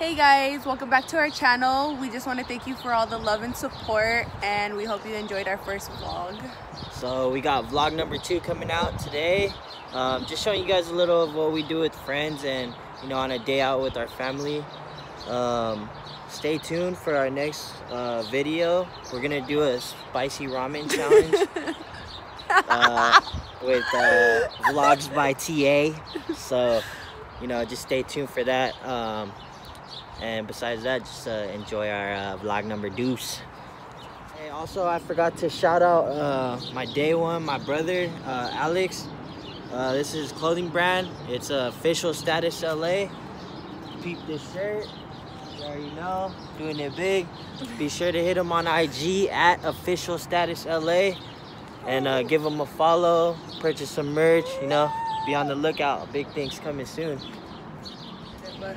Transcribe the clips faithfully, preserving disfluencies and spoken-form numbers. Hey guys, welcome back to our channel. We just want to thank you for all the love and support, and we hope you enjoyed our first vlog. So we got vlog number two coming out today. Um, just showing you guys a little of what we do with friends and, you know, on a day out with our family. Um, stay tuned for our next uh, video. We're gonna do a spicy ramen challenge uh, with uh, Vlogs by T A. So, you know, just stay tuned for that. Um, And besides that, just uh, enjoy our uh, vlog number deuce. Hey, also, I forgot to shout out uh, my day one, my brother, uh, Alex. Uh, this is his clothing brand. It's uh, Official Status L A. Peep this shirt. You already know, doing it big. Be sure to hit him on I G at Official Status L A. And uh, give him a follow, purchase some merch, you know. Be on the lookout. Big things coming soon. All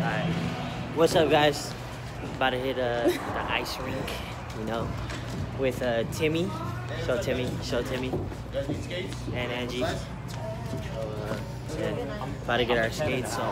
right. What's up, guys? About to hit uh, the ice rink, you know, with uh, Timmy. Show Timmy, show Timmy. And Angie. Uh, yeah. About to get our skates on.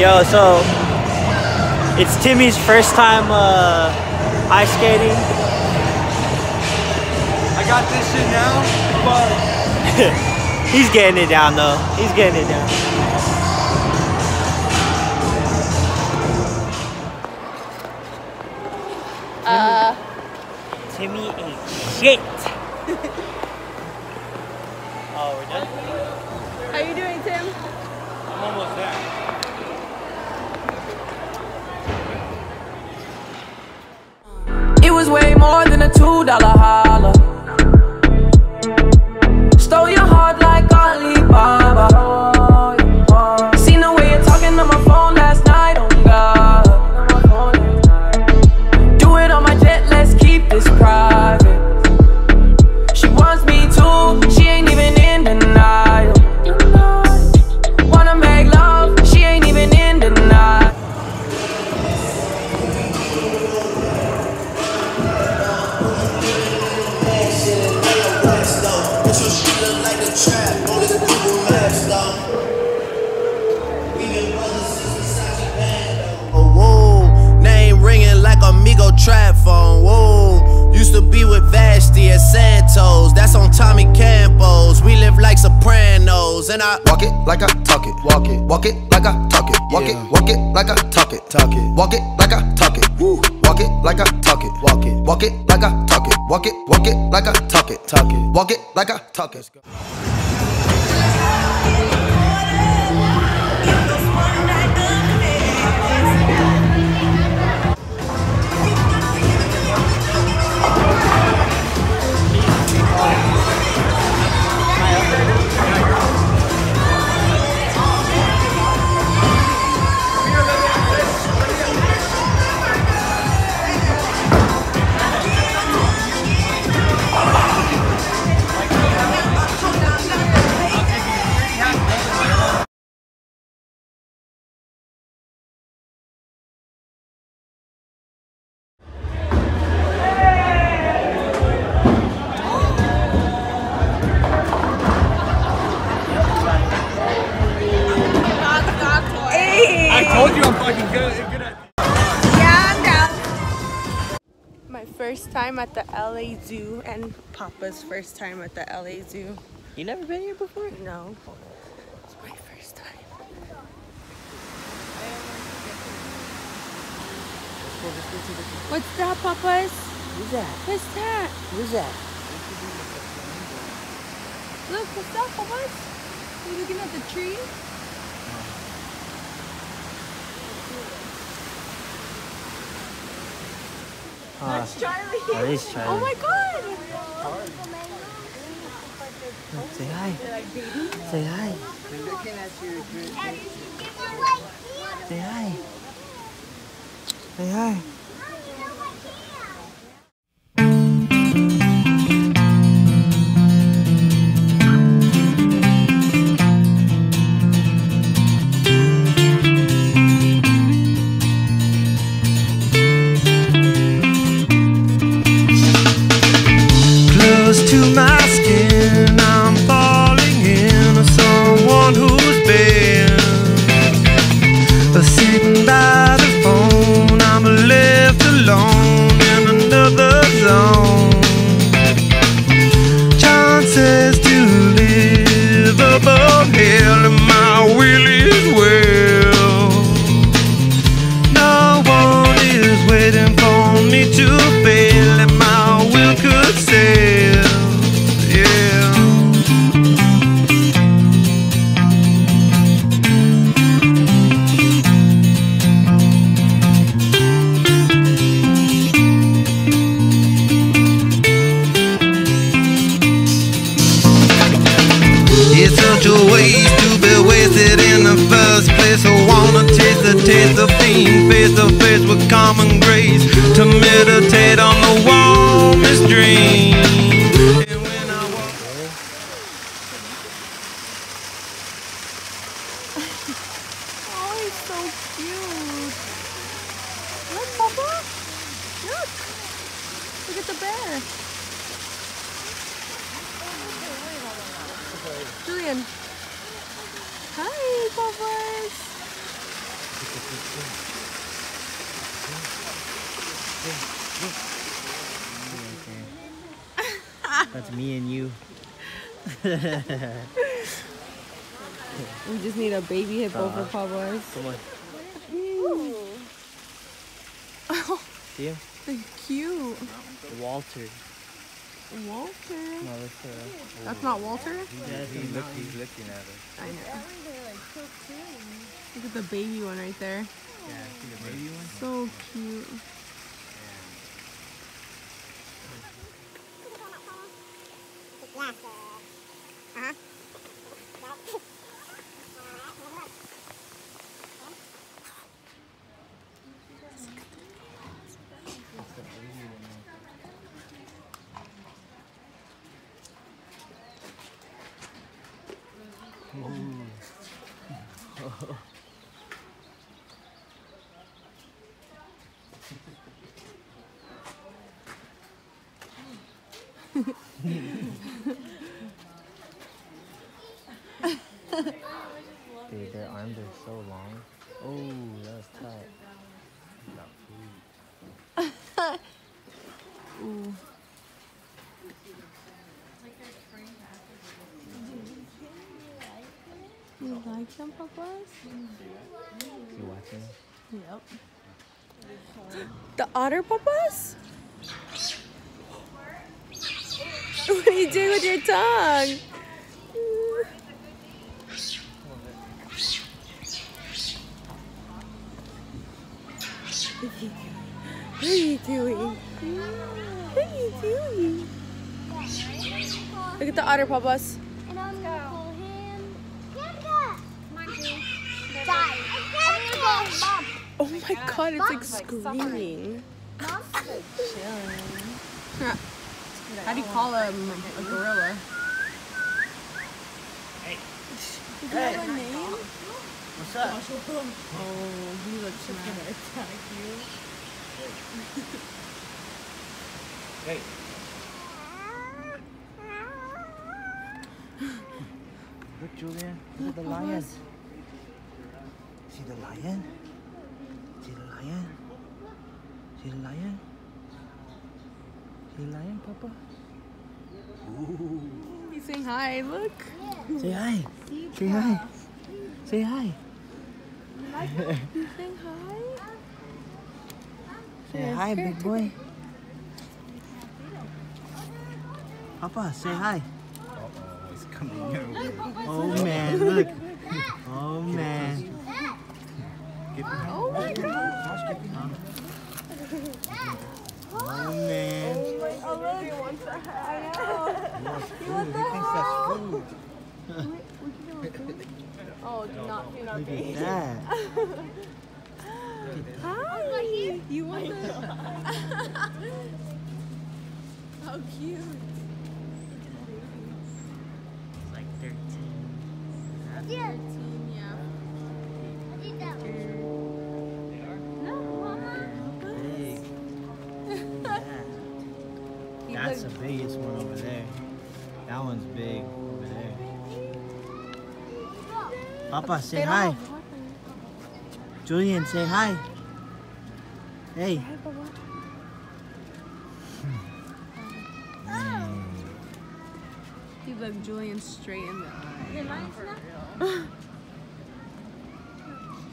Yo, so it's Timmy's first time uh, ice skating. I got this shit now, but he's getting it down though. He's getting it down. Uh, Timmy ain't shit. Oh, we're done. How you doing, Tim? I'm almost there. It was way more than a two dollar holler. Stole your heart like Alibaba. Seen the way you're talking on my phone last night, oh God. Do it on my jet, let's keep this private. She wants me too, she ain't even in denial. Wanna make love, she ain't even in denial. Amigo trap phone, whoa. Used to be with Vashti and Santos. That's on Tommy Campos. We live like Sopranos. And I walk it like I talk it. Walk it, walk it like I talk it. Walk yeah. it, walk it like I talk it. Talk it, walk it like I talk it. Woo. Walk it like I talk it. Walk it, walk it like I talk it. Walk it, walk it like I talk it. Talk it, walk it like I talk it. First time at the L A Zoo, and Papa's first time at the L A Zoo. You never been here before? No. It's my first time. What's that, Papa's? Who's that? What's that? Who's that? Look, what's that, Papa's? Are you looking at the tree? Uh, That's Charlie. That is Charlie. Oh my god! Oh, say hi. Say hi. We're looking at you. Say hi. Say hi. To my skin, I'm falling in of someone who's been sitting by the phone. I'm left alone in another zone. Chances to live above hell, and my will is well. No one is waiting for me to fail, and my will could say. Such a waste to be wasted in the first place. I wanna taste the taste of being face to face with common grace, to meditate on the warmest dream. And when I walk, oh, he's so cute. Look, Papa. Look. Look at the bear. Julian. Hi, Papas. That's me and you. We just need a baby hippo uh, for Papas. Come on. Oh, see him? They're cute. Walter. Walter? No, that's, uh, that's not Walter? Yeah, he's, look, he's looking at us. I know. Look at the baby one right there. Yeah, see the baby one? So cute. Oh. Dude, their arms are so long. Oh, that was tight. That food. You like them, Papas? You watching? Yep. The otter, Papas? What are you doing with your tongue? What are you doing? What are you doing? Look at the otter, Papas. Oh my god, it's like screaming. How do you call a, a gorilla? Hey. Is that your name? What's up? Oh, he looks gonna attack you. Hey. Look, Julia. Look at the lion. See the lion? See the lion? See the lion? See the lion, Papa? Ooh. He's saying hi, look. Yeah. Say hi. See Say hi. Pass. Say hi. Like He's saying hi. Say yeah, hi, big boy. Papa, say hi. Uh-oh, he's coming over. Oh man, look. Oh man. Oh my god! Oh, do not feed our baby. Hi! You want the... How cute. It's like thirteen. Yeah. thirteen, yeah. I did that one. They are? No, Mama. Big. That's the biggest one over there. That one's big over there. Papa, say hi. Julian, say hi. Hey. Hi, Papa. Mm. He looked Julian straight in the eye. Yeah,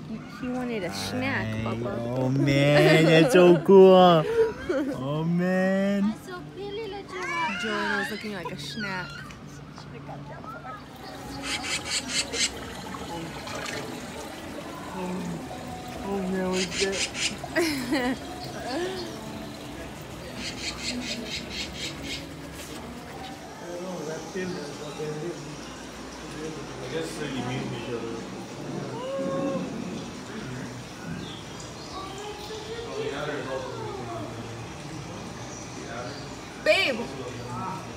he, he wanted a hi. Snack, Papa. Oh, man. That's so cool. Oh, man. Julian was looking like a snack. Oh, oh no, it's it. I guess so you meet each other. Babe!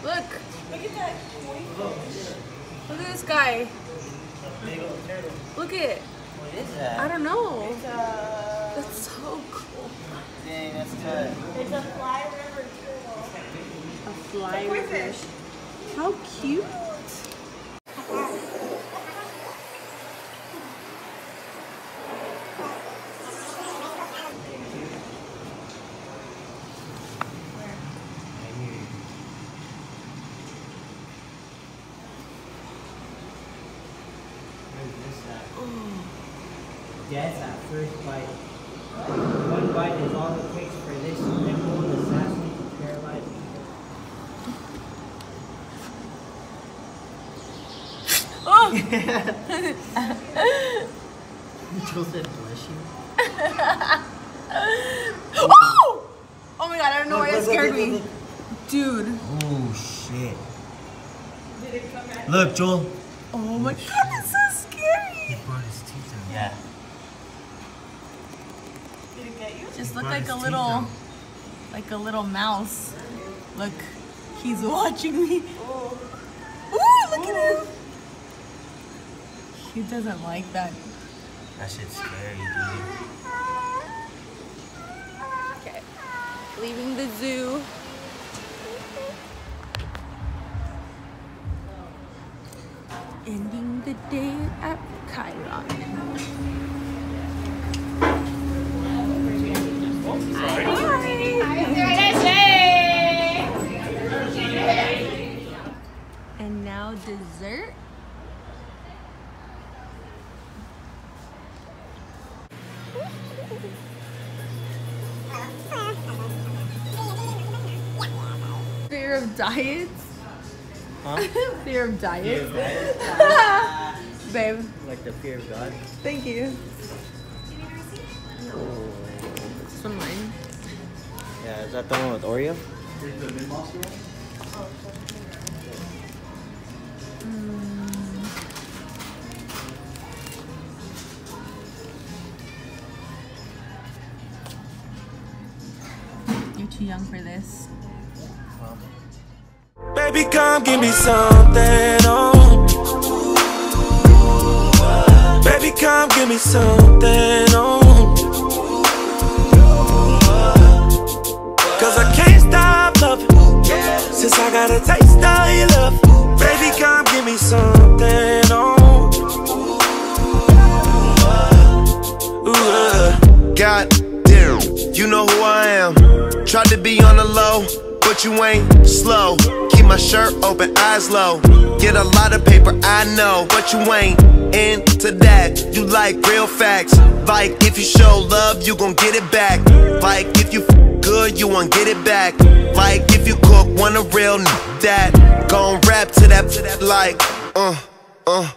Look! Look at that. Look at this guy. Look at it. What is that? I don't know. It's a... That's so cool. Dang, that's good. It's a fly river turtle. A fly river. Fish. How cute. That's our first bite. One bite is all it takes for this nimble disaster to paralyze people. Oh! Joel said, bless you. Oh! Oh my god, I don't know why that scared me. Dude. Oh shit. Did it come back? Look, Joel. Oh my god, that's so scary. He brought his teeth out. Yeah. Just look like a little, like a little mouse. Look, he's watching me. Oh, look at him. He doesn't like that. That shit's scary, dude. Okay, leaving the zoo. Ending the day at Chiron. Sorry. Hi. And now dessert. Fear of diets? Huh? Fear of diets? Fear of diets. Babe. Like the fear of God. Thank you. From mine. Yeah, is that the one with Oreo? Mm. You're too young for this. Baby, come give me something. Oh. Baby, come give me something. Oh. Since I got a taste of your love, baby, come give me something. Oh, ooh, uh. God damn, you know who I am. Tried to be on the low, but you ain't slow. Keep my shirt open, eyes low. Get a lot of paper, I know, but you ain't into that. You like real facts. Like if you show love, you gon' get it back. Like if you f good, you won't get it back. Like if you cook, want a real n that gon' rap to that, to that like, uh, uh.